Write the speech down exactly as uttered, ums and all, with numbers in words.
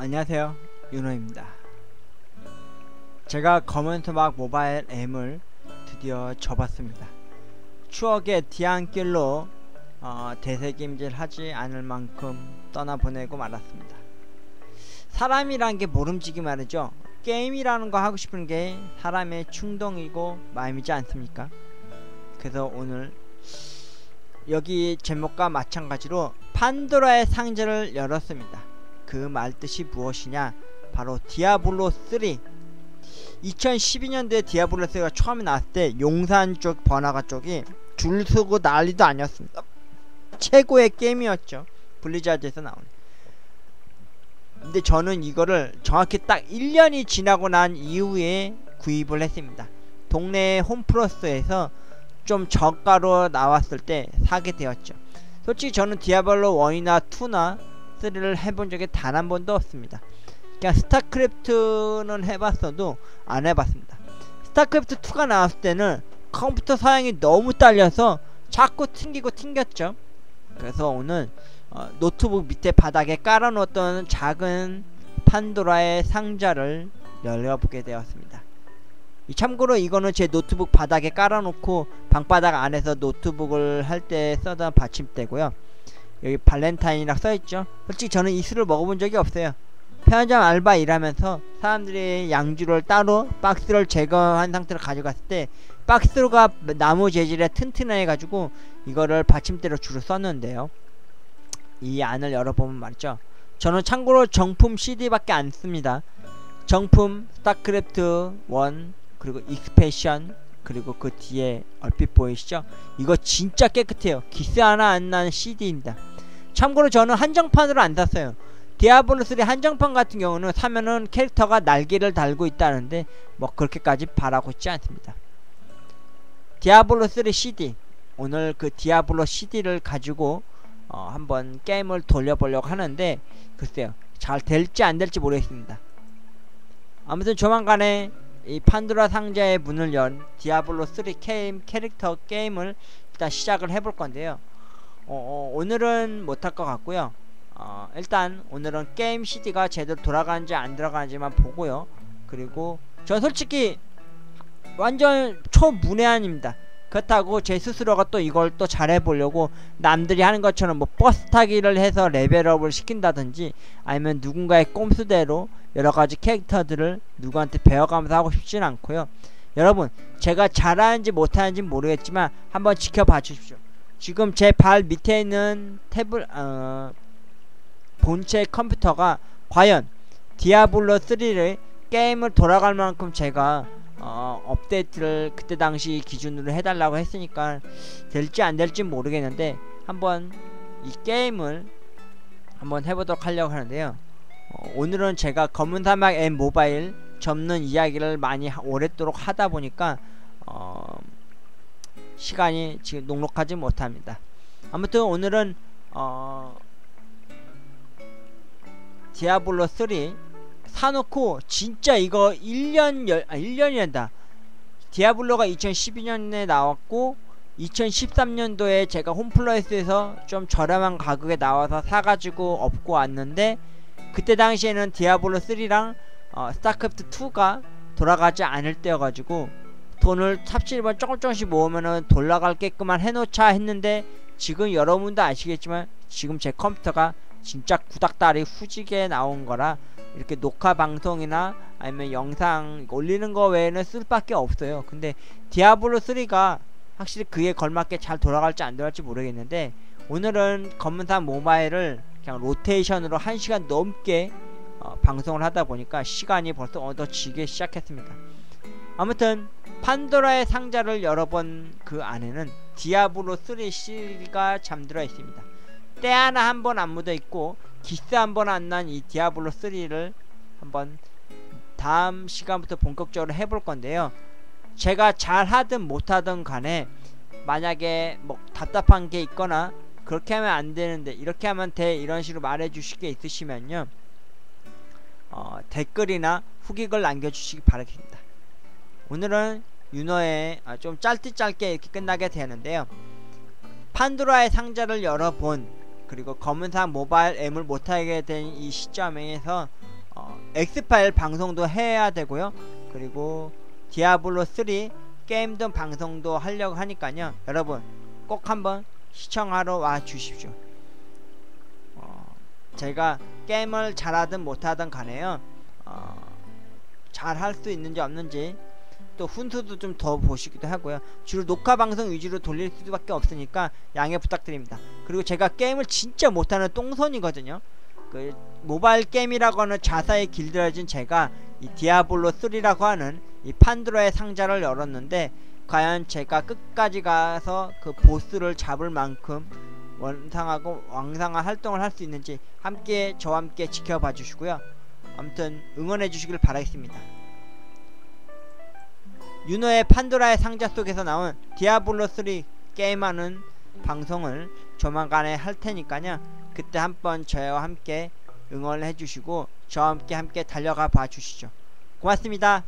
안녕하세요, 윤호입니다. 제가 검은 수막 모바일 M을 드디어 접었습니다. 추억의 뒤안길로 어, 되새김질 하지 않을 만큼 떠나보내고 말았습니다. 사람이란 게 모름지기 말이죠. 게임이라는 거 하고 싶은 게 사람의 충동이고 마음이지 않습니까? 그래서 오늘 여기 제목과 마찬가지로 판도라의 상자를 열었습니다. 그 말뜻이 무엇이냐, 바로 디아블로 쓰리, 이천십이 년도에 디아블로 쓰리가 처음에 나왔을 때 용산 쪽 번화가 쪽이 줄 서고 난리도 아니었습니다. 최고의 게임이었죠. 블리자드에서 나온. 근데 저는 이거를 정확히 딱 일 년이 지나고 난 이후에 구입을 했습니다. 동네 홈플러스에서 좀 저가로 나왔을 때 사게 되었죠. 솔직히 저는 디아블로 원이나 투나 쓰리를 해본 적이 단 한 번도 없습니다. 그냥 스타크래프트는 해봤어도 안 해봤습니다. 스타크래프트 투가 나왔을 때는 컴퓨터 사양이 너무 딸려서 자꾸 튕기고 튕겼죠. 그래서 오늘 어, 노트북 밑에 바닥에 깔아놓았던 작은 판도라의 상자를 열어보게 되었습니다. 참고로 이거는 제 노트북 바닥에 깔아놓고 방바닥 안에서 노트북을 할 때 쓰던 받침대고요. 여기 발렌타인이라고 써있죠. 솔직히 저는 이 술을 먹어본 적이 없어요. 편의점 알바 일하면서 사람들이 양주를 따로 박스를 제거한 상태로 가져갔을 때 박스로가 나무 재질에 튼튼해가지고 이거를 받침대로 주로 썼는데요. 이 안을 열어보면 말이죠. 저는 참고로 정품 씨디밖에 안 씁니다. 정품 스타크래프트 원, 그리고 익스패션, 그리고 그 뒤에 얼핏 보이시죠? 이거 진짜 깨끗해요. 기스 하나 안 나는 씨디입니다. 참고로 저는 한정판으로 안 샀어요. 디아블로 쓰리 한정판 같은 경우는 사면은 캐릭터가 날개를 달고 있다는데 뭐 그렇게까지 바라고 있지 않습니다. 디아블로 쓰리 씨디, 오늘 그 디아블로 씨디를 가지고 어, 한번 게임을 돌려보려고 하는데 글쎄요, 잘 될지 안 될지 모르겠습니다. 아무튼 조만간에 이 판도라 상자의 문을 연 디아블로 쓰리 게임 캐릭터 게임을 일단 시작을 해볼 건데요. 어, 어, 오늘은 못할 것 같고요. 어, 일단 오늘은 게임 씨디가 제대로 돌아가는지 안 돌아가는지만 보고요. 그리고 전 솔직히 완전 초문외한입니다. 그렇다고 제 스스로가 또 이걸 또 잘해보려고 남들이 하는 것처럼 뭐 버스 타기를 해서 레벨업을 시킨다든지 아니면 누군가의 꼼수대로 여러가지 캐릭터들을 누구한테 배워가면서 하고 싶진 않고요. 여러분, 제가 잘하는지 못하는지 모르겠지만 한번 지켜봐 주십시오. 지금 제 발 밑에 있는 태블 어, 본체 컴퓨터가 과연 디아블로 쓰리를 게임을 돌아갈 만큼 제가 어, 업데이트를 그때 당시 기준으로 해달라고 했으니까 될지 안 될지 모르겠는데 한번 이 게임을 한번 해보도록 하려고 하는데요. 어, 오늘은 제가 검은 사막 M 모바일 접는 이야기를 많이 하, 오랫도록 하다 보니까 어, 시간이 지금 녹록하지 못합니다. 아무튼 오늘은 어, 디아블로 쓰리 사놓고 진짜 이거 일 년 열, 아 일 년이란다. 디아블로가 이천십이 년에 나왔고 이천십삼 년도에 제가 홈플러스에서 좀 저렴한 가격에 나와서 사가지고 업고 왔는데 그때 당시에는 디아블로 쓰리랑 어, 스타크래프트 투가 돌아가지 않을 때여가지고 돈을 삽질만 조금 조금씩 모으면은 돌아갈게끔만 해놓자 했는데 지금 여러분도 아시겠지만 지금 제 컴퓨터가 진짜 구닥다리 후지게 나온 거라 이렇게 녹화 방송이나 아니면 영상 올리는 거 외에는 쓸 밖에 없어요. 근데 디아블로 쓰리가 확실히 그에 걸맞게 잘 돌아갈지 안 돌아갈지 모르겠는데 오늘은 검은사 모바일을 그냥 로테이션으로 한 시간 넘게 어, 방송을 하다 보니까 시간이 벌써 얻어지게 시작했습니다. 아무튼 판도라의 상자를 열어본 그 안에는 디아블로 쓰리 씨디가 잠들어 있습니다. 때 하나 한 번 안 묻어 있고 기스 한 번 안 난 이 디아블로 쓰리를 한번 다음 시간부터 본격적으로 해볼 건데요. 제가 잘하든 못하든 간에 만약에 뭐 답답한 게 있거나 그렇게 하면 안 되는데 이렇게 하면 돼 이런 식으로 말해주실 게 있으시면요, 어, 댓글이나 후기글 남겨주시기 바라겠습니다. 오늘은 윤호의 아, 좀 짧디 짧게 이렇게 끝나게 되는데요. 판도라의 상자를 열어본 그리고 검은사 모바일 앱을 못하게 된 이 시점에서 어, 엑스파일 방송도 해야 되고요. 그리고 디아블로 쓰리 게임도 방송도 하려고 하니까요. 여러분 꼭 한번 시청하러 와 주십시오. 어, 제가 게임을 잘하든 못하든 간에요. 어, 잘할 수 있는지 없는지 또 훈수도 좀 더 보시기도 하고요. 주로 녹화 방송 위주로 돌릴 수밖에 없으니까 양해 부탁드립니다. 그리고 제가 게임을 진짜 못하는 똥손이거든요. 그 모바일 게임이라고 하는 자사에 길들여진 제가 이 디아블로 쓰리라고 하는 이 판도라의 상자를 열었는데, 과연 제가 끝까지 가서 그 보스를 잡을 만큼 원상하고 왕상한 활동을 할 수 있는지 함께 저와 함께 지켜봐 주시고요. 아무튼 응원해 주시길 바라겠습니다. 윤호의 판도라의 상자 속에서 나온 디아블로 쓰리 게임하는 방송을 조만간에 할 테니까요. 그때 한번 저와 함께 응원을 해주시고 저와 함께 함께 달려가 봐 주시죠. 고맙습니다.